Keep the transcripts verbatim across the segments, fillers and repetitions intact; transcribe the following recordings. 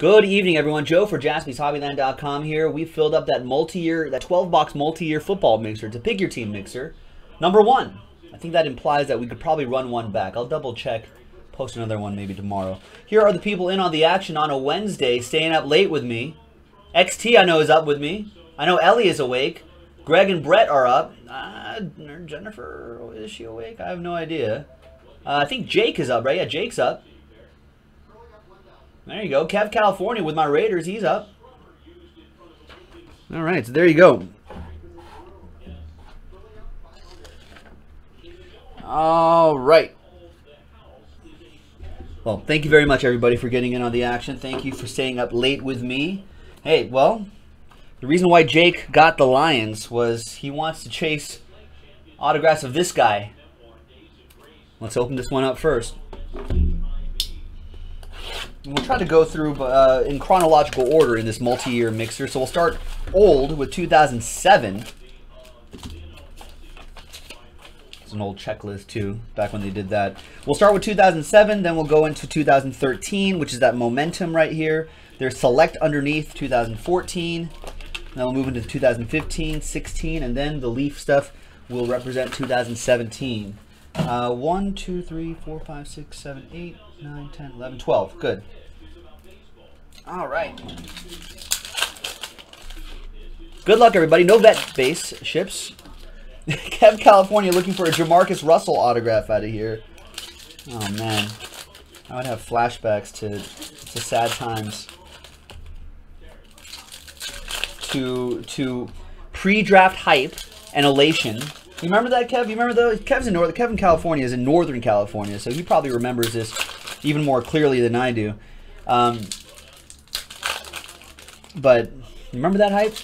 Good evening, everyone. Joe for Jaspy's Hobbyland dot com here. We filled up that multi-year, that twelve box multi-year football mixer to pick your team mixer. Number one. I think that implies that we could probably run one back. I'll double check. Post another one maybe tomorrow. Here are the people in on the action on a Wednesday, staying up late with me. X T, I know, is up with me. I know Ellie is awake. Greg and Brett are up. Uh, Jennifer, is she awake? I have no idea. Uh, I think Jake is up, right? Yeah, Jake's up. There you go. Kev California with my Raiders. He's up. All right, so there you go. All right. Well, thank you very much, everybody, for getting in on the action. Thank you for staying up late with me. Hey, well, the reason why Jake got the Lions was he wants to chase autographs of this guy. Let's open this one up first. We'll try to go through uh, in chronological order in this multi-year mixer. So we'll start old with two thousand seven. It's an old checklist, too, back when they did that. We'll start with two thousand seven, then we'll go into two thousand thirteen, which is that momentum right here. There's select underneath two thousand fourteen. Then we'll move into two thousand fifteen, sixteen, and then the Leaf stuff will represent two thousand seventeen. Uh, one, two, three, four, five, six, seven, eight, nine, ten, eleven, twelve. Good. All right. Good luck, everybody. No vet base ships. Kev California looking for a Jamarcus Russell autograph out of here. Oh, man. I would have flashbacks to, to sad times. To, to pre-draft hype and elation. You remember that, Kev? You remember those? Kev's in North. Kevin California is in Northern California, so he probably remembers this even more clearly than I do. Um, but remember that hype?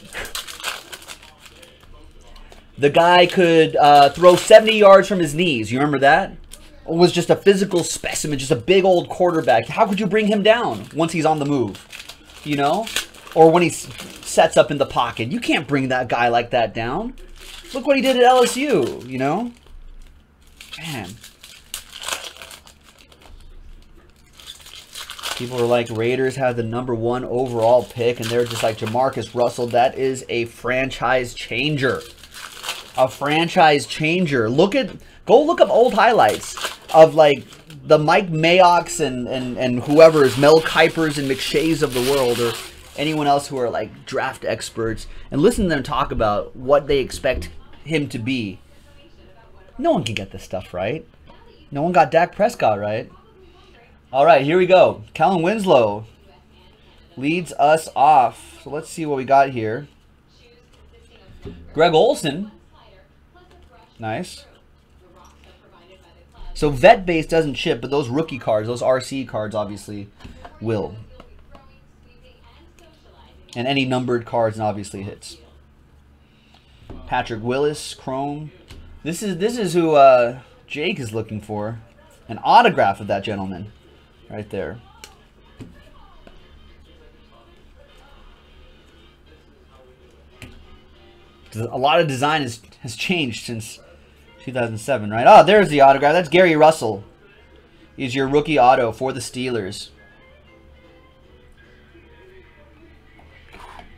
The guy could uh, throw seventy yards from his knees. You remember that? Or was just a physical specimen, just a big old quarterback. How could you bring him down once he's on the move? You know, or when he sets up in the pocket, you can't bring that guy like that down. Look what he did at L S U, you know? Man. People are like, Raiders have the number one overall pick, and they're just like, Jamarcus Russell, that is a franchise changer. A franchise changer. Look at, go look up old highlights of, like, the Mike Mayocks and, and, and whoever's, Mel Kuypers and McShays of the world, or anyone else who are, like, draft experts, and listen to them talk about what they expect him to be. No one can get this stuff right. No one got Dak Prescott right. All right, here we go. Callan Winslow leads us off. So let's see what we got here. Greg Olsen. Nice. So vet base doesn't ship, but those rookie cards, those R C cards obviously will. And any numbered cards and obviously hits. Patrick Willis, Chrome. This is this is who uh, Jake is looking for. An autograph of that gentleman. Right there. A lot of design has, has changed since two thousand seven, right? Oh, there's the autograph. That's Gary Russell. He's your rookie auto for the Steelers.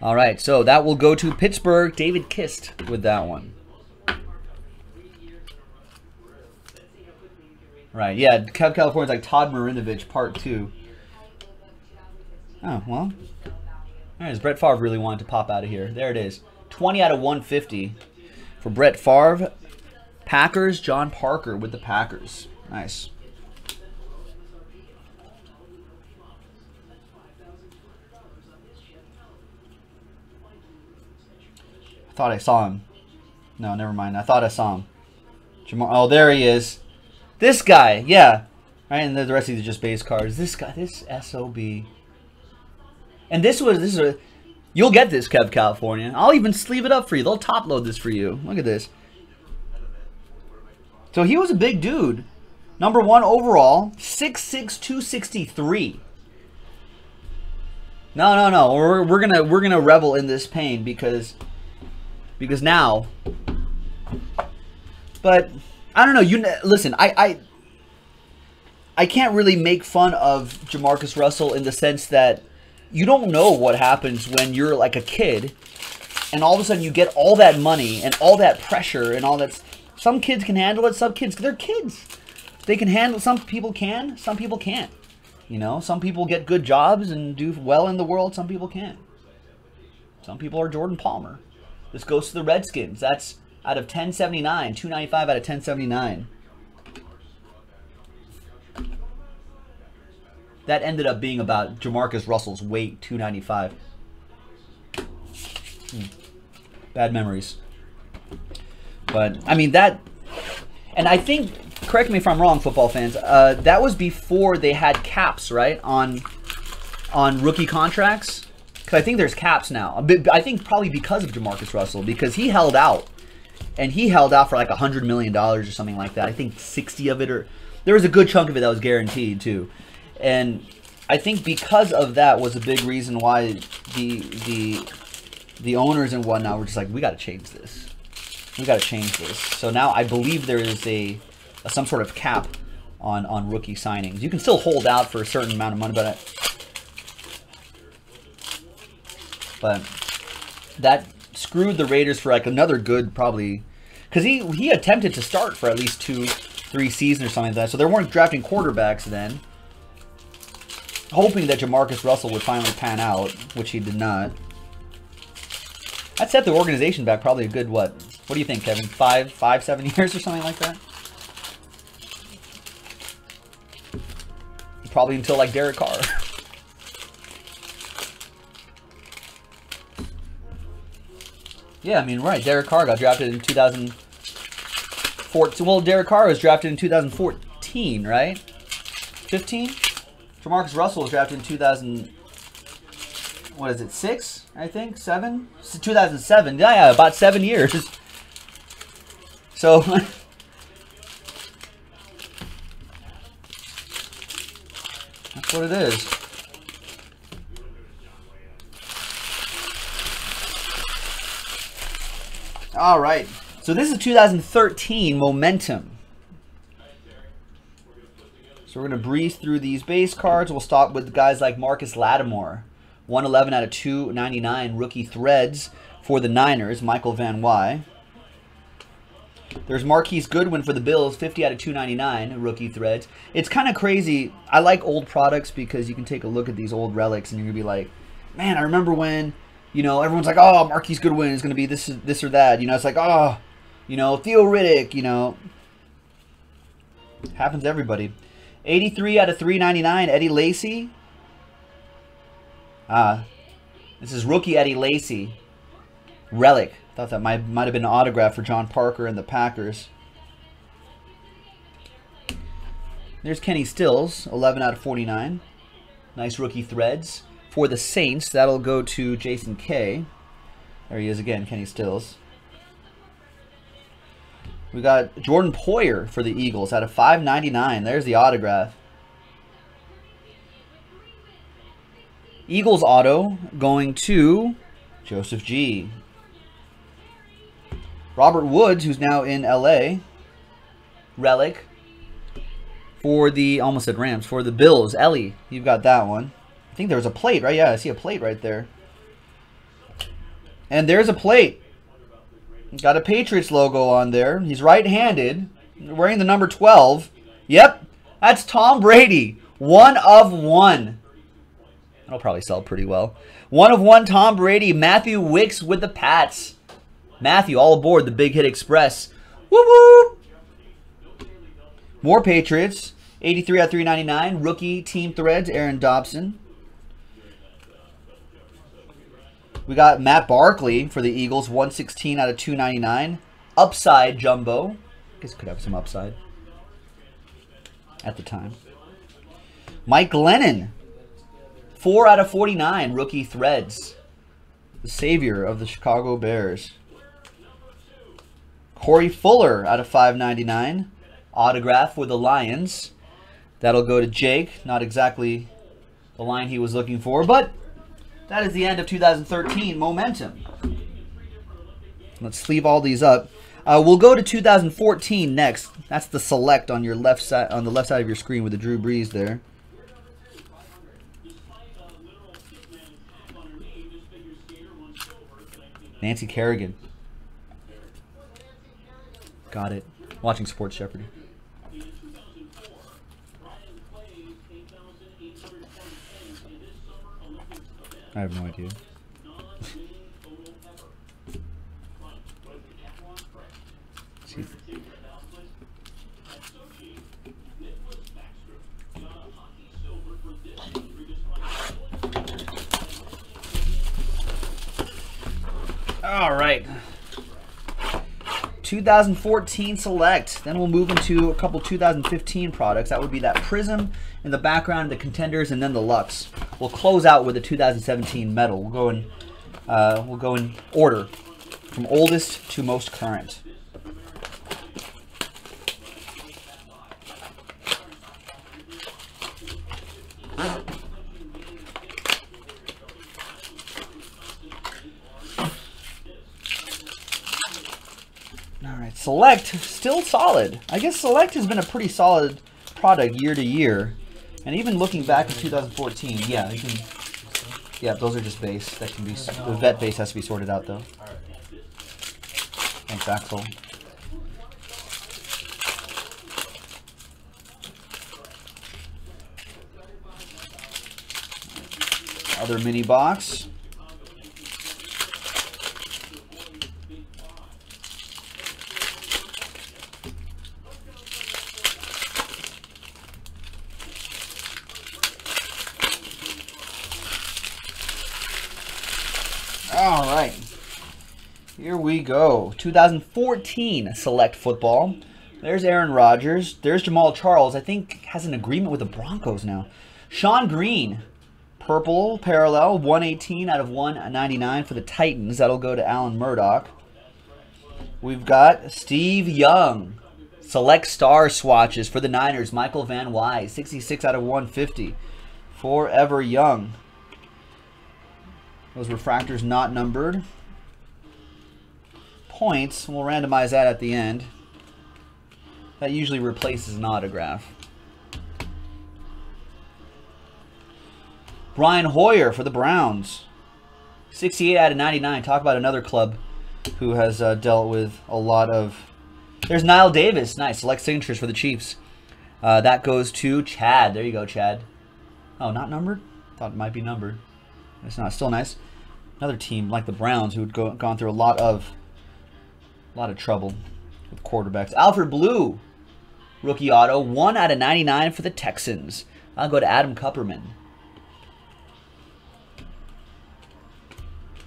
All right, so that will go to Pittsburgh. David Kissed with that one. Right, yeah, California's like Todd Marinovich, part two. Oh, well. There it is. Brett Favre really wanted to pop out of here. There it is. twenty out of one fifty for Brett Favre. Packers, John Parker with the Packers. Nice. I thought I saw him. No, never mind. I thought I saw him. Jamar, oh, there he is. This guy, yeah. Right, and the rest of these are just base cards. This guy, this S O B. And this was, this is a, you'll get this, Kev California. I'll even sleeve it up for you. They'll top load this for you. Look at this. So he was a big dude. Number one overall, six six, two sixty-three. No, no, no. We're, we're gonna, we're gonna revel in this pain because. Because now, but I don't know. You listen, I, I I can't really make fun of Jamarcus Russell in the sense that you don't know what happens when you're like a kid and all of a sudden you get all that money and all that pressure and all that. Some kids can handle it. Some kids, they're kids. They can handle, some people can, some people can't. You know, some people get good jobs and do well in the world. Some people can't. Some people are Jordan Palmer. This goes to the Redskins. That's out of ten seventy-nine, two ninety-five out of ten seventy-nine. That ended up being about Jamarcus Russell's weight, two ninety-five. Hmm. Bad memories. But, I mean, that... And I think, correct me if I'm wrong, football fans, uh, that was before they had caps, right, on on rookie contracts? Because I think there's caps now. I think probably because of Jamarcus Russell, because he held out. And he held out for like one hundred million dollars or something like that. I think sixty of it, or... There was a good chunk of it that was guaranteed, too. And I think because of that was a big reason why the the the owners and whatnot were just like, we got to change this. We got to change this. So now I believe there is a, a some sort of cap on on rookie signings. You can still hold out for a certain amount of money, but I, but that screwed the Raiders for like another good probably, because he he attempted to start for at least two, three seasons or something like that. So they weren't drafting quarterbacks then, hoping that Jamarcus Russell would finally pan out, which he did not. That set the organization back probably a good, what? What do you think, Kevin? Five, five, seven years or something like that? Probably until, like, Derek Carr. Yeah, I mean, right. Derek Carr got drafted in two thousand fourteen. Well, Derek Carr was drafted in two thousand fourteen, right? fifteen? Jamarcus Russell was drafted in two thousand, what is it, six, I think, seven? two thousand seven, yeah, yeah, about seven years. So, that's what it is. All right, so this is two thousand thirteen Momentum. So we're going to breeze through these base cards. We'll start with guys like Marcus Lattimore, one eleven out of two ninety-nine rookie threads for the Niners, Michael Van Wye. There's Marquise Goodwin for the Bills, fifty out of two ninety-nine rookie threads. It's kind of crazy. I like old products because you can take a look at these old relics and you're going to be like, man, I remember when, you know, everyone's like, oh, Marquise Goodwin is going to be this, this or that. You know, it's like, oh, you know, Theo Riddick, you know. Happens to everybody. eighty-three out of three ninety-nine, Eddie Lacy. Ah, this is rookie Eddie Lacy. Relic. Thought that might, might have been an autograph for John Parker and the Packers. There's Kenny Stills, eleven out of forty-nine. Nice rookie threads. For the Saints, that'll go to Jason Kay. There he is again, Kenny Stills. We got Jordan Poyer for the Eagles out of five ninety-nine. There's the autograph. Eagles auto going to Joseph G. Robert Woods, who's now in L A. Relic for the, almost said Rams, for the Bills. Ellie, you've got that one. I think there was a plate, right? Yeah, I see a plate right there. And there's a plate. Got a Patriots logo on there. He's right-handed, wearing the number twelve. Yep, that's Tom Brady. One of one. That'll probably sell pretty well. One of one Tom Brady. Matthew Wicks with the Pats. Matthew all aboard the Big Hit Express. Woo-woo! More Patriots. eighty-three out of three ninety-nine. Rookie team threads, Aaron Dobson. We got Matt Barkley for the Eagles, one sixteen out of two ninety-nine. Upside jumbo. I guess it could have some upside at the time. Mike Glennon, four out of forty-nine rookie threads. The savior of the Chicago Bears. Corey Fuller out of five ninety-nine. Autograph for the Lions. That'll go to Jake. Not exactly the line he was looking for, but... that is the end of two thousand thirteen Momentum. Let's sleeve all these up. Uh, we'll go to two thousand fourteen next. That's the select on your left side, on the left side of your screen with the Drew Brees there. Nancy Kerrigan. Got it. Watching Sports Jeopardy. I have no idea. All right, two thousand fourteen select. Then we'll move into a couple two thousand fifteen products. That would be that Prism in the background, the Contenders, and then the Lux. We'll close out with the two thousand seventeen metal. We'll go in. Uh, we'll go in order from oldest to most current. Select, still solid. I guess Select has been a pretty solid product year to year. And even looking back in two thousand fourteen, yeah, you can, yeah, those are just base. That can be, the vet base has to be sorted out though. Thanks, Axel. Other mini box. All right, here we go. two thousand fourteen Select Football. There's Aaron Rodgers. There's Jamal Charles. I think has an agreement with the Broncos now. Sean Green, purple parallel, one eighteen out of one ninety-nine for the Titans. That'll go to Alan Murdoch. We've got Steve Young. Select Star swatches for the Niners. Michael Van Wye, sixty-six out of one fifty. Forever Young. Those refractors not numbered. Points, we'll randomize that at the end. That usually replaces an autograph. Brian Hoyer for the Browns. sixty-eight out of ninety-nine. Talk about another club who has uh, dealt with a lot of... There's Nile Davis. Nice. Select signatures for the Chiefs. Uh, that goes to Chad. There you go, Chad. Oh, not numbered? Thought it might be numbered. It's not. Still nice. Another team like the Browns who had go, gone through a lot of a lot of trouble with quarterbacks. Alfred Blue, rookie auto, one out of ninety-nine for the Texans. I'll go to Adam Kupperman.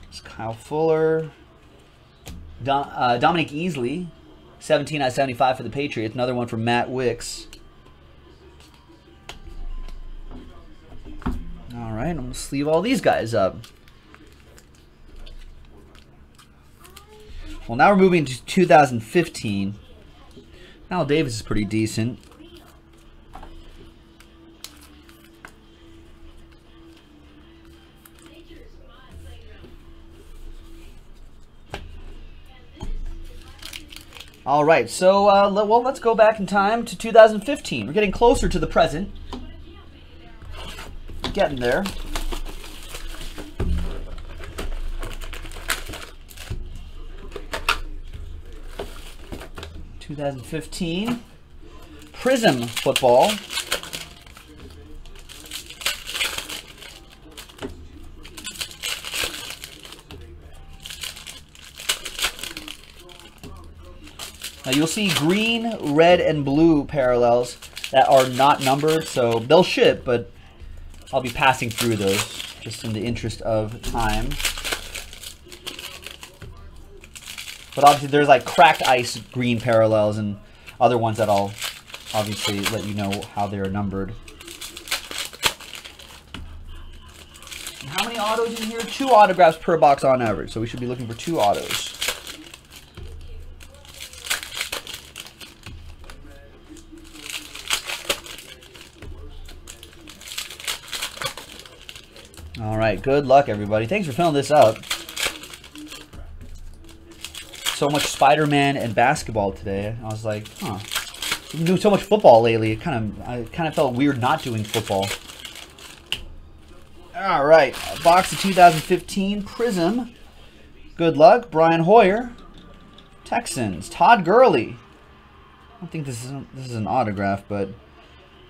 It's Kyle Fuller. Dom, uh, Dominic Easley, seventeen out of seventy-five for the Patriots. Another one for Matt Wicks. All right, I'm going to sleeve all these guys up. Well, now we're moving to two thousand fifteen. Al Davis is pretty decent. All right, so uh, well, let's go back in time to two thousand fifteen. We're getting closer to the present. Getting there. two thousand fifteen Prism Football. Now you'll see green, red, and blue parallels that are not numbered, so they'll ship, but I'll be passing through those just in the interest of time. But obviously there's like cracked ice green parallels and other ones that I'll obviously let you know how they're numbered. And how many autos in here? Two autographs per box on average. So we should be looking for two autos. All right, good luck, everybody. Thanks for filling this up. So much Spider-Man and basketball today. I was like, huh. We've been doing so much football lately. It kind of, I kind of felt weird not doing football. All right, a box of two thousand fifteen Prism. Good luck. Brian Hoyer. Texans. Todd Gurley. I don't think this is an, this is an autograph, but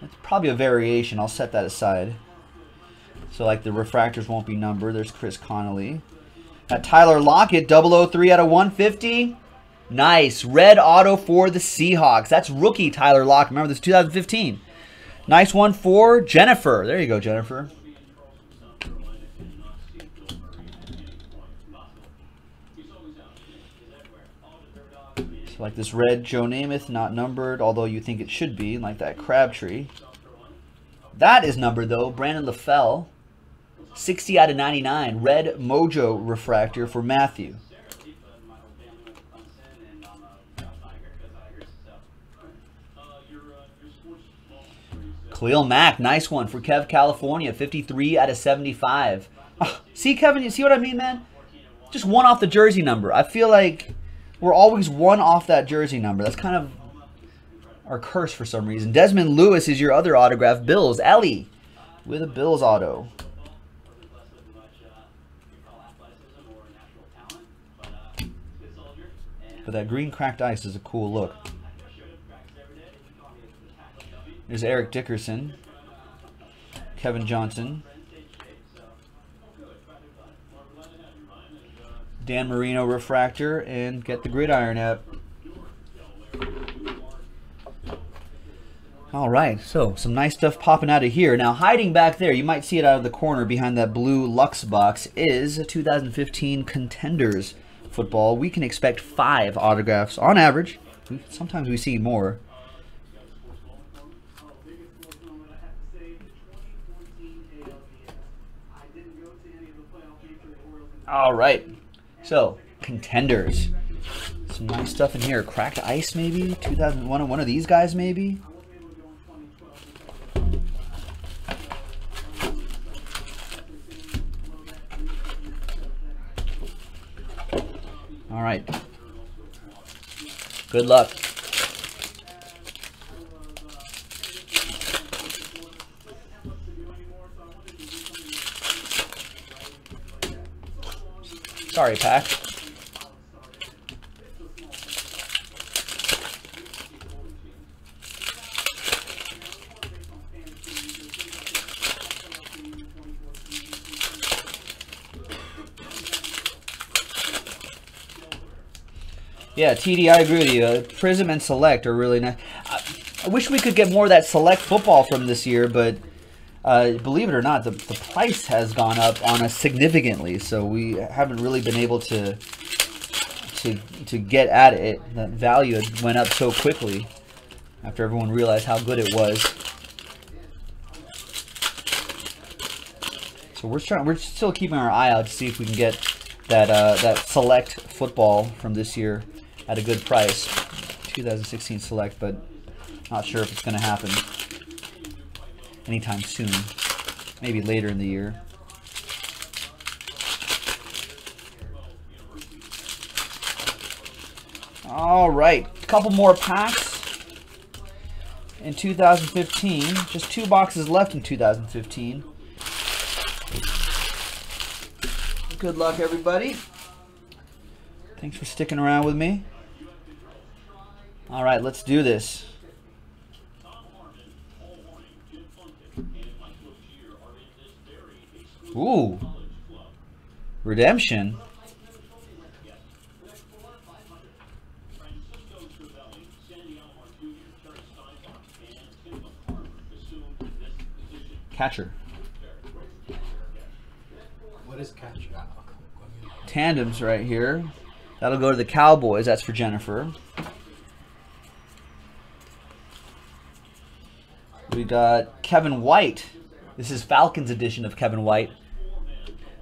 it's probably a variation. I'll set that aside. So, like, the refractors won't be numbered. There's Chris Connolly. Got Tyler Lockett, double oh three out of one fifty. Nice. Red auto for the Seahawks. That's rookie Tyler Lockett. Remember, this is two thousand fifteen. Nice one for Jennifer. There you go, Jennifer. So, like, this red Joe Namath, not numbered, although you think it should be, like that Crabtree. That is numbered, though. Brandon LaFell. sixty out of ninety-nine. Red Mojo refractor for Matthew. Khalil Mack, nice one for Kev California, fifty-three out of seventy-five. Oh, see, Kevin, you see what I mean, man? Just one off the jersey number. I feel like we're always one off that jersey number. That's kind of our curse for some reason. Desmond Lewis is your other autograph. Bills, Ellie with a Bills auto. But that green cracked ice is a cool look. There's Eric Dickerson, Kevin Johnson, Dan Marino refractor, and get the gridiron app. All right, so some nice stuff popping out of here. Now, hiding back there, you might see it out of the corner behind that blue Lux box, is a two thousand fifteen Contenders football. We can expect five autographs on average. Sometimes we see more. All right, so Contenders. Some nice stuff in here. Cracked Ice, maybe? two thousand one, one of these guys, maybe? All right. Good luck. Sorry, Pack. Yeah, T D, I agree with you. Prism and Select are really nice. I, I wish we could get more of that Select football from this year, but... Uh, believe it or not, the, the price has gone up on us significantly, so we haven't really been able to to to get at it. That value went up so quickly after everyone realized how good it was. So we're trying, we're still keeping our eye out to see if we can get that uh, that Select football from this year at a good price, two thousand sixteen Select, but not sure if it's going to happen anytime soon, maybe later in the year. All right, a couple more packs in two thousand fifteen. Just two boxes left in two thousand fifteen. Good luck, everybody. Thanks for sticking around with me. All right, let's do this. Ooh, redemption. Catcher. What is catcher? Tandems right here. That'll go to the Cowboys. That's for Jennifer. We got Kevin White. This is Falcons edition of Kevin White.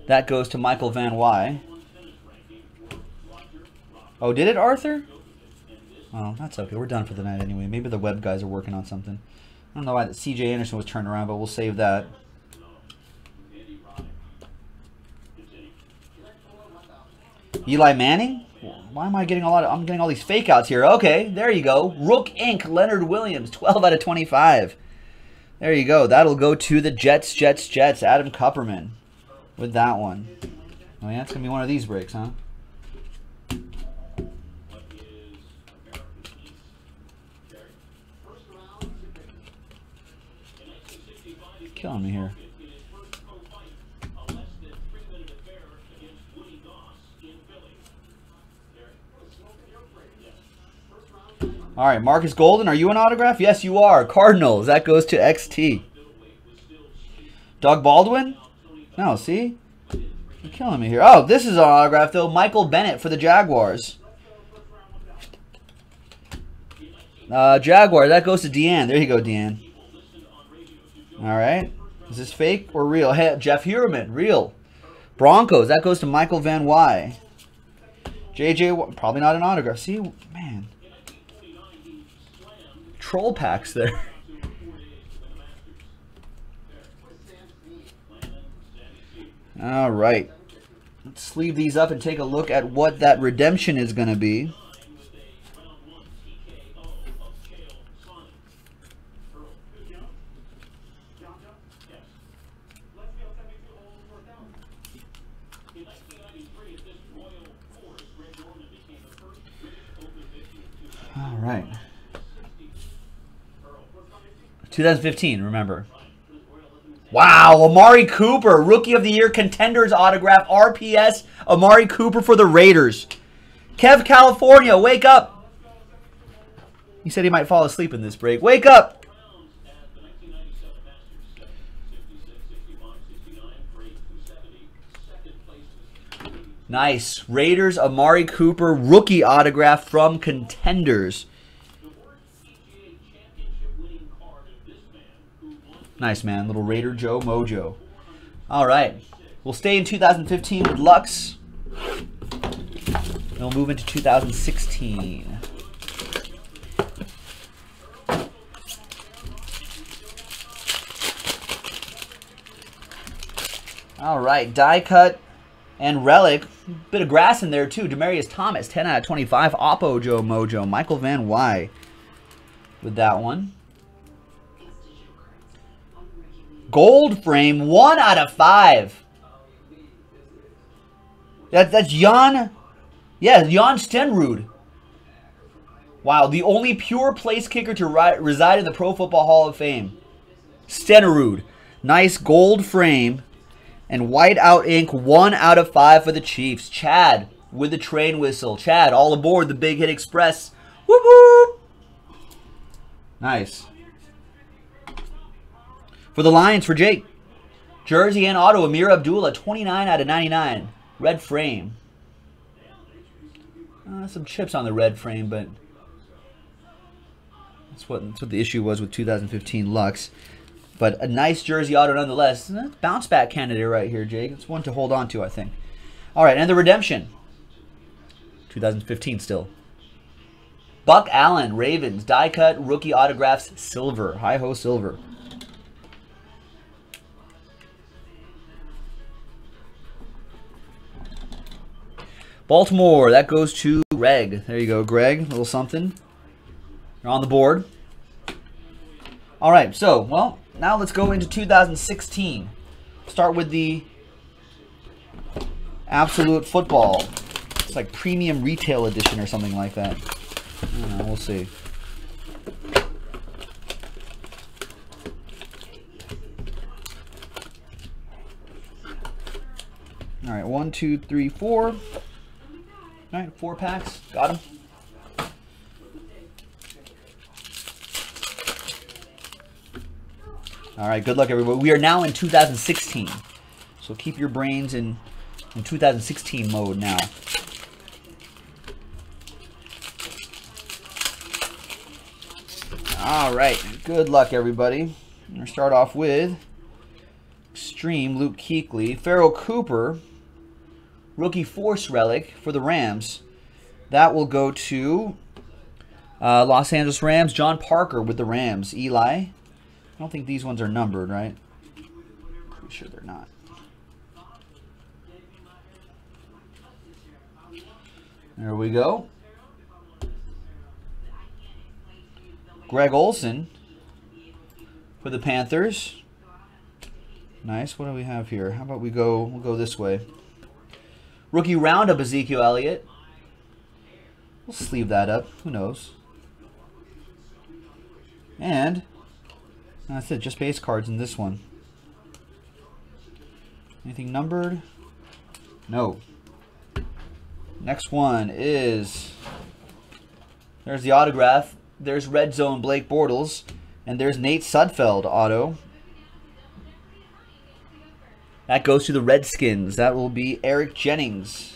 That goes to Michael Van Wye. Oh, did it, Arthur? Oh, that's okay. We're done for the night anyway. Maybe the web guys are working on something. I don't know why that C J Anderson was turned around, but we'll save that. Eli Manning? Why am I getting a lot of... I'm getting all these fake outs here. Okay, there you go. Rook Incorporated. Leonard Williams, twelve out of twenty-five. There you go. That'll go to the Jets, Jets, Jets. Adam Kupperman. With that one. Oh yeah, it's gonna be one of these breaks, huh? killing me here. All right, Marcus Golden, are you an autograph? Yes, you are. Cardinals, that goes to X T. Doug Baldwin? No, see? You're killing me here. Oh, this is an autograph, though. Michael Bennett for the Jaguars. Uh, Jaguar, that goes to Deanne. There you go, Deanne. All right. Is this fake or real? Hey, Jeff Heuerman, real. Broncos, that goes to Michael Van Wye. J J, probably not an autograph. See, man. Troll packs there. All right, let's sleeve these up and take a look at what that redemption is going to be. All right. twenty fifteen, remember. Wow, Amari Cooper, Rookie of the Year, Contenders autograph, R P S, Amari Cooper for the Raiders. Kev California, wake up. He said he might fall asleep in this break. Wake up. Nice. Raiders, Amari Cooper, rookie autograph from Contenders. Nice, man. Little Raider Joe Mojo. All right. We'll stay in two thousand fifteen with Lux. We'll move into two thousand sixteen. All right. Die cut and relic. Bit of grass in there, too. Demarius Thomas, ten out of twenty-five. Oppo Joe Mojo. Michael Van Wye with that one. Gold frame, one out of five. That, that's Jan, yeah, Jan Stenrud. Wow, the only pure place kicker to ri reside in the Pro Football Hall of Fame. Stenrud, nice gold frame and white out ink, one out of five for the Chiefs. Chad with the train whistle. Chad, all aboard the Big Hit Express. Whoop, whoop. Nice. For the Lions, for Jake. Jersey and auto, Amir Abdullah, twenty-nine out of ninety-nine. Red frame. Uh, some chips on the red frame, but that's what, that's what the issue was with two thousand fifteen Lux. But a nice jersey auto nonetheless. Bounce back candidate right here, Jake. It's one to hold on to, I think. All right, and the redemption. two thousand fifteen still. Buck Allen, Ravens, die cut, rookie autographs, silver. Hi-ho, silver. Baltimore, that goes to Greg. There you go, Greg. A little something. You're on the board. All right, so, well, now let's go into two thousand sixteen. Start with the Absolute Football. It's like Premium Retail Edition or something like that. I don't know, we'll see. All right, one, two, three, four. All right, four packs. Got him. All right, good luck, everybody. We are now in two thousand sixteen. So keep your brains in, in two thousand sixteen mode now. All right, good luck, everybody. I'm going to start off with Extreme Luke Kuechly, Farrell Cooper, rookie force relic for the Rams. That will go to uh, Los Angeles Rams. John Parker with the Rams. Eli. I don't think these ones are numbered, right? Pretty sure they're not. There we go. Greg Olsen for the Panthers. Nice. What do we have here? How about we go? We'll go this way. Rookie Roundup, Ezekiel Elliott. We'll sleeve that up. Who knows? And that's it. Just base cards in this one. Anything numbered? No. Next one is, there's the autograph. There's Red Zone Blake Bortles. And there's Nate Sudfeld auto. That goes to the Redskins. That will be Eric Jennings.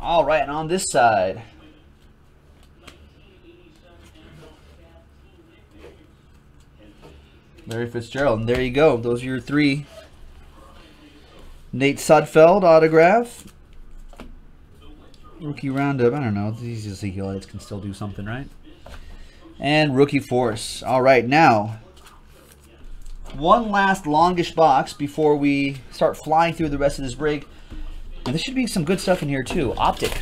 All right, and on this side, Larry Fitzgerald. And there you go. Those are your three. Nate Sudfeld autograph. Rookie Roundup. I don't know. These Ezekiel Lights can still do something, right? And Rookie Force. All right, now, one last longish box before we start flying through the rest of this break. And this should be some good stuff in here, too. Optic.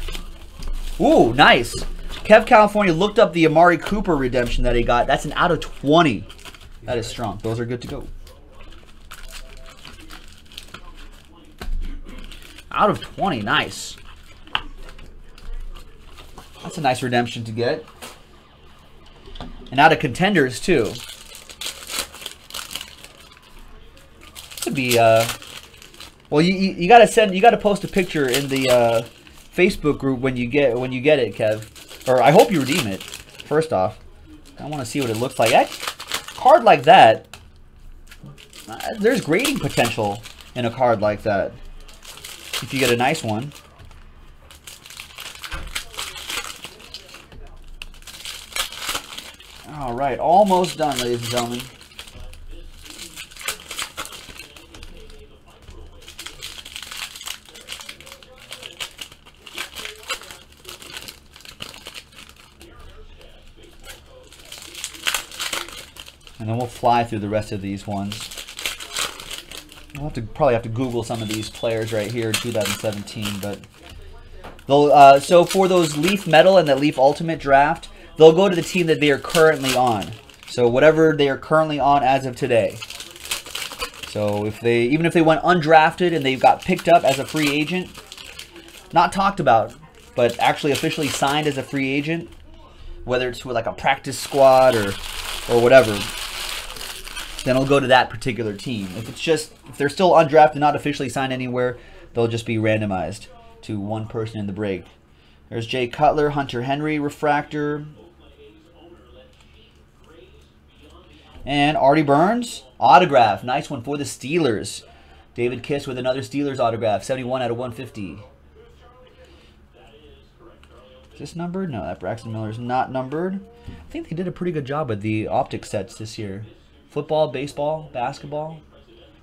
Ooh, nice. Kev California looked up the Amari Cooper redemption that he got. That's an out of twenty. That is strong. Those are good to go. Out of twenty. Nice. That's a nice redemption to get. And out of contenders, too. This would be... Uh, Well, you, you you gotta send you gotta post a picture in the uh, Facebook group when you get when you get it, Kev. Or I hope you redeem it. First off, I want to see what it looks like. That card like that, uh, there's grading potential in a card like that. If you get a nice one. All right, almost done, ladies and gentlemen. And then we'll fly through the rest of these ones. We'll have to probably have to Google some of these players right here in two thousand seventeen. But they'll, uh, so for those Leaf Metal and that Leaf Ultimate draft, they'll go to the team that they are currently on. So whatever they are currently on as of today. So if they, even if they went undrafted and they got picked up as a free agent, not talked about, but actually officially signed as a free agent, whether it's with like a practice squad or or whatever. Then it'll go to that particular team. If it's just, if they're still undrafted, not officially signed anywhere, they'll just be randomized to one person in the break. There's Jay Cutler, Hunter Henry, Refractor. And Artie Burns, autograph. Nice one for the Steelers. David Kissed with another Steelers autograph. seventy-one out of one fifty. Is this numbered? No, that Braxton Miller is not numbered. I think they did a pretty good job with the optic sets this year. Football, baseball, basketball.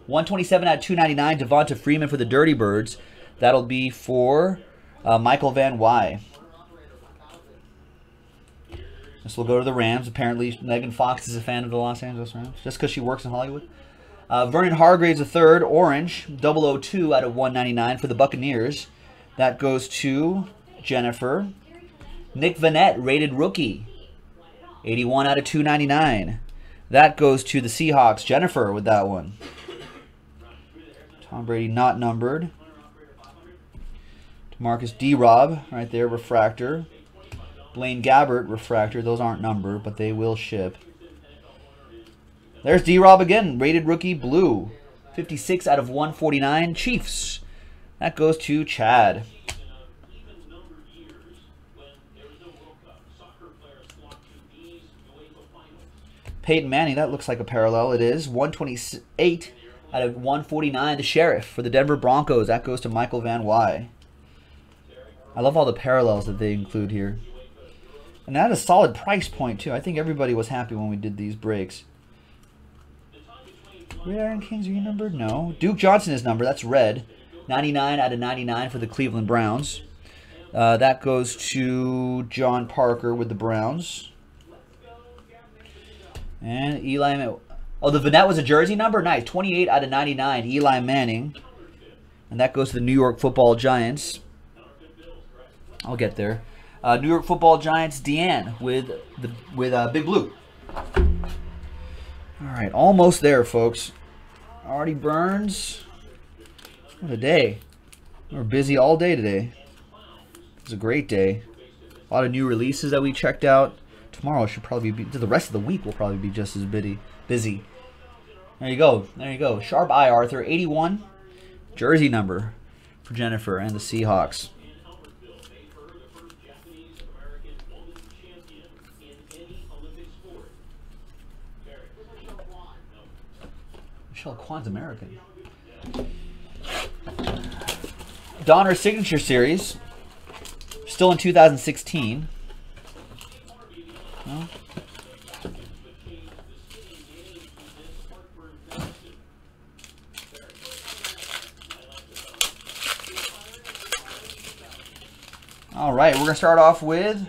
one twenty-seven out of two ninety-nine, Devonta Freeman for the Dirty Birds. That'll be for uh, Michael Van Wye. This will go to the Rams. Apparently, Megan Fox is a fan of the Los Angeles Rams, just because she works in Hollywood. Uh, Vernon Hargraves the third, orange, double oh two out of one ninety-nine for the Buccaneers. That goes to Jennifer. Nick Vanette, rated rookie, eighty-one out of two ninety-nine. That goes to the Seahawks. Jennifer with that one. Tom Brady not numbered. Demarcus D-Rob right there, refractor. Blaine Gabbert, refractor. Those aren't numbered, but they will ship. There's D-Rob again, rated rookie, blue. fifty-six out of one forty-nine. Chiefs. That goes to Chad. Peyton Manning, that looks like a parallel. It is. one twenty-eight out of one forty-nine. The Sheriff for the Denver Broncos. That goes to Michael Van Wye. I love all the parallels that they include here. And at a solid price point, too. I think everybody was happy when we did these breaks. Red Iron Kings, are you numbered? No. Duke Johnson is numbered. That's red. ninety-nine out of ninety-nine for the Cleveland Browns. Uh, that goes to John Parker with the Browns. And Eli, oh, the Vanette was a jersey number? Nice, twenty-eight out of ninety-nine, Eli Manning. And that goes to the New York Football Giants. I'll get there. Uh, New York Football Giants, Deanne with, the, with uh, Big Blue. All right, almost there, folks. Artie Burns. What a day. We're busy all day today. It was a great day. A lot of new releases that we checked out. tomorrow should probably be, the rest of the week will probably be just as busy. There you go. There you go. Sharp eye, Arthur. eighty-one. Jersey number for Jennifer and the Seahawks. Michelle Kwan's American. Donner Signature Series. Still in two thousand sixteen. No? All right, we're going to start off with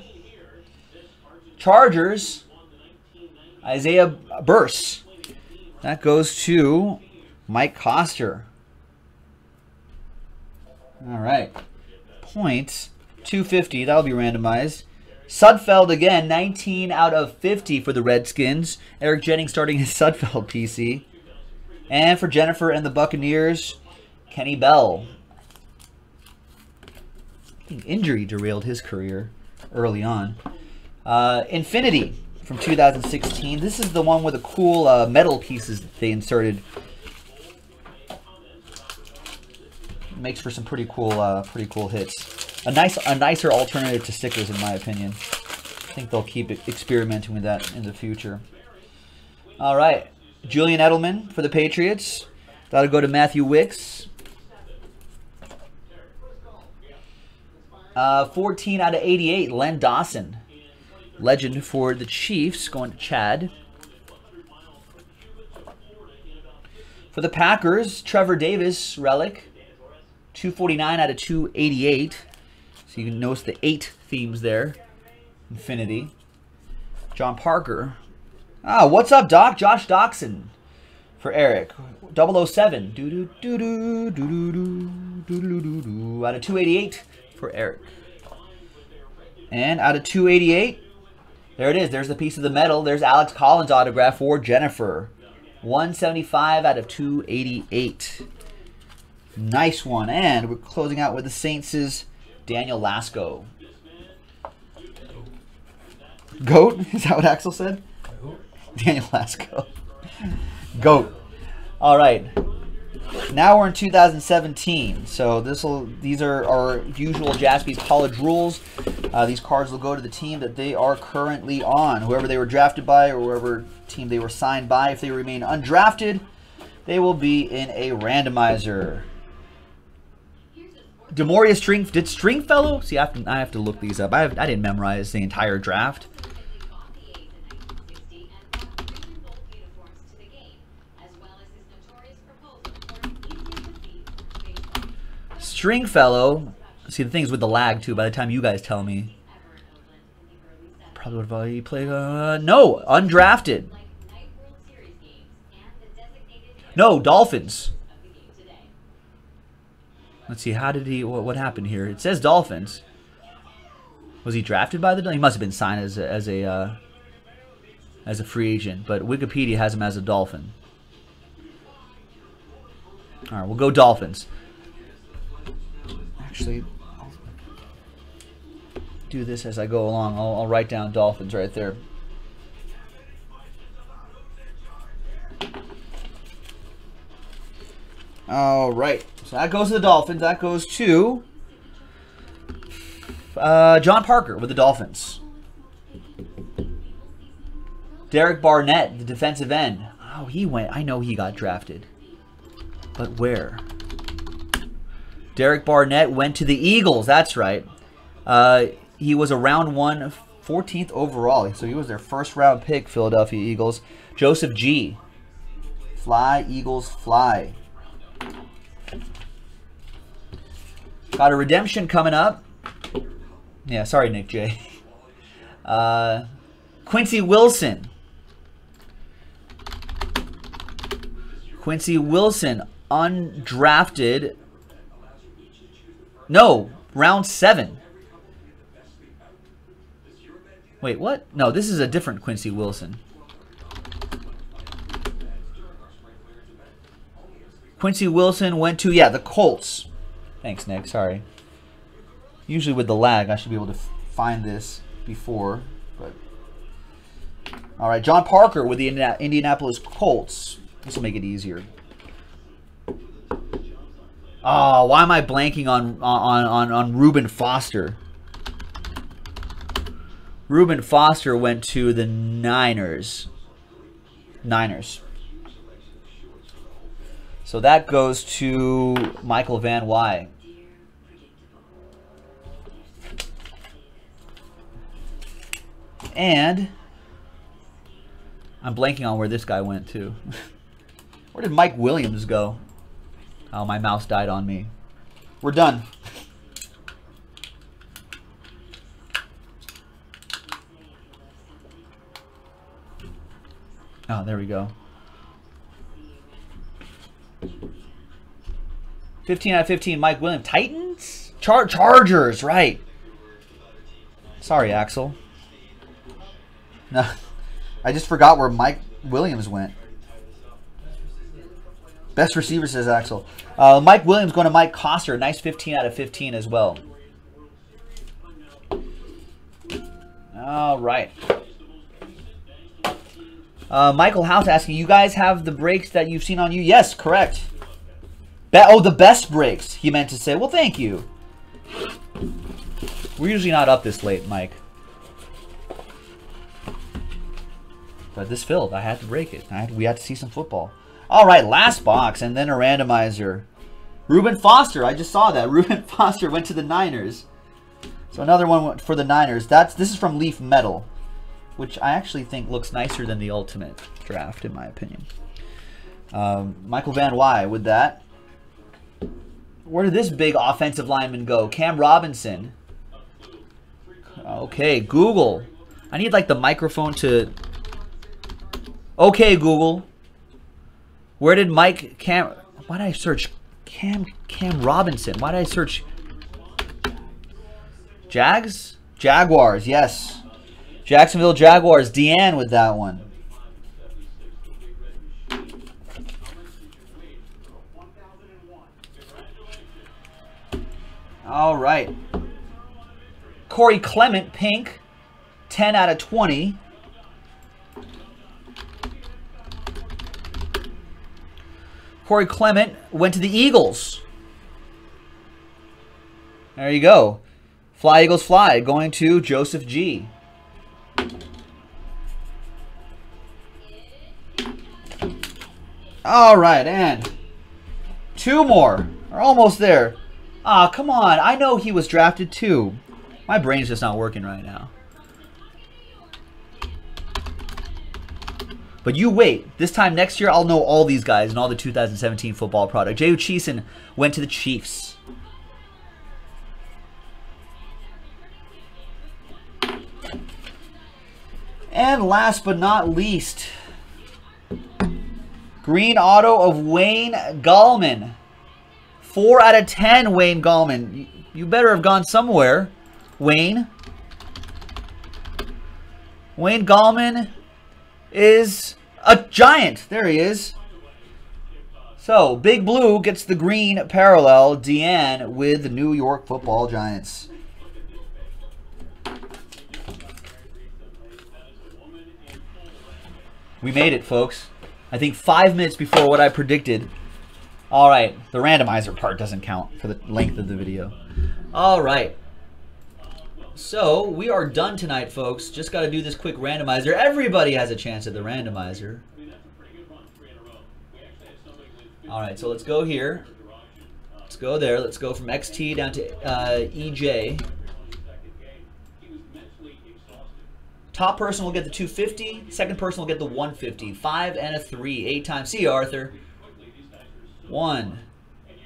Chargers, Isaiah Burse. That goes to Mike Koster. All right, points, two fifty. That'll be randomized. Sudfeld again, nineteen out of fifty for the Redskins. Eric Jennings starting his Sudfeld P C. And for Jennifer and the Buccaneers, Kenny Bell. Injury derailed his career early on. Uh, Infinity from two thousand sixteen. This is the one with the cool uh, metal pieces that they inserted. Makes for some pretty cool, uh, pretty cool hits. A nice, a nicer alternative to stickers, in my opinion. I think they'll keep experimenting with that in the future. All right, Julian Edelman for the Patriots. That'll go to Matthew Wicks. Uh, fourteen out of eighty-eight, Len Dawson. Legend for the Chiefs, going to Chad. For the Packers, Trevor Davis, relic. two forty-nine out of two eighty-eight. So you can notice the eight themes there. Infinity. John Parker. Ah, what's up, Doc? Josh Doxson for Eric. double oh seven. Doo-doo, doo-doo, doo-doo, doo-doo, doo-doo, out of two eighty-eight. For Eric. And out of two eighty-eight, there it is. There's the piece of the metal. There's Alex Collins' autograph for Jennifer. one seventy-five out of two eighty-eight. Nice one. And we're closing out with the Saints' Daniel Lasko. Goat? Is that what Axel said? Daniel Lasko. Goat. All right. Now we're in two thousand seventeen, so this will these are our usual Jaspy's college rules. Uh, these cards will go to the team that they are currently on, whoever they were drafted by or whoever team they were signed by. If they remain undrafted, they will be in a randomizer. Demoria String did Stringfellow? See, I have to, I have to look these up. I have, I didn't memorize the entire draft. Stringfellow, see the thing's with the lag too, by the time you guys tell me. Probably would have already played, uh, no, undrafted. No, Dolphins. Let's see, how did he, what, what happened here? It says Dolphins. Was he drafted by the, he must have been signed as a, as a, uh, as a free agent, but Wikipedia has him as a Dolphin. All right, we'll go Dolphins. Actually, I'll do this as I go along. I'll, I'll write down Dolphins right there. All right. So that goes to the Dolphins. That goes to uh, John Parker with the Dolphins. Derek Barnett, the defensive end. Oh, he went. I know he got drafted. But where? Derek Barnett went to the Eagles. That's right. Uh, he was a round one, fourteenth overall. So he was their first round pick, Philadelphia Eagles. Joseph G. Fly, Eagles, fly. Got a redemption coming up. Yeah, sorry, Nick J. Uh, Quincy Wilson. Quincy Wilson, undrafted. No, round seven. Wait, what? No, this is a different Quincy Wilson. Quincy Wilson went to, yeah, the Colts. Thanks, Nick. Sorry. Usually with the lag, I should be able to find this before, but All right, John Parker with the Indianapolis Colts. This will make it easier. Oh, why am I blanking on on on on Reuben Foster? Reuben Foster went to the Niners. Niners. So that goes to Michael Van Wye. And I'm blanking on where this guy went to. Where did Mike Williams go? Oh, my mouse died on me. We're done. Oh, there we go. fifteen out of fifteen, Mike Williams. Titans? Char Chargers, right. Sorry, Axel. No, I just forgot where Mike Williams went. Best receiver, says Axel. Uh, Mike Williams going to Mike Koster. Nice fifteen out of fifteen as well. All right. Uh, Michael House asking, you guys have the breaks that you've seen on you? Yes, correct. Be oh, the best breaks, he meant to say. Well, thank you. We're usually not up this late, Mike. But this filled. I had to break it. I had, we had to see some football. All right, last box, and then a randomizer. Reuben Foster, I just saw that. Reuben Foster went to the Niners. So another one for the Niners. That's This is from Leaf Metal, which I actually think looks nicer than the Ultimate Draft, in my opinion. Um, Michael Van Wye with that. Where did this big offensive lineman go? Cam Robinson. Okay, Google. I need, like, the microphone to... Okay, Google. Where did Mike Cam... Why did I search Cam Cam Robinson? Why did I search... Jags? Jaguars, yes. Jacksonville Jaguars. Deanne with that one. All right. Corey Clement, pink. ten out of twenty. Corey Clement went to the Eagles. There you go. Fly, Eagles, fly. Going to Joseph G. All right, and two more. We're almost there. Ah, come on. I know he was drafted too. My brain's just not working right now. But you wait. This time next year, I'll know all these guys and all the two thousand seventeen football product. Jehu Cheeson went to the Chiefs. And last but not least, green auto of Wayne Gallman. four out of ten, Wayne Gallman. You better have gone somewhere, Wayne. Wayne Gallman is... a Giant. There he is. So, Big Blue gets the green parallel. Deanne with the New York Football Giants. We made it, folks. I think five minutes before what I predicted. All right. The randomizer part doesn't count for the length of the video. All right. So, we are done tonight, folks. Just got to do this quick randomizer. Everybody has a chance at the randomizer. All right, so let's go here. Let's go there. Let's go from X T down to uh, E J. Top person will get the two fifty. Second person will get the one fifty. Five and a three. Eight times. See you, Arthur. One,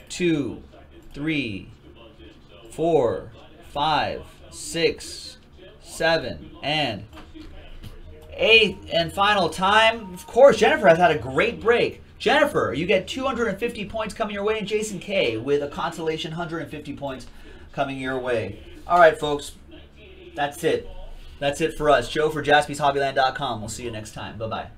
two, three, four, five, six, seven, and eighth and final time. Of course, Jennifer has had a great break. Jennifer, you get two hundred fifty points coming your way, and Jason K with a consolation one hundred fifty points coming your way. All right, folks, that's it. That's it for us. Joe for Jaspys Hobbyland dot com. We'll see you next time. Bye-bye.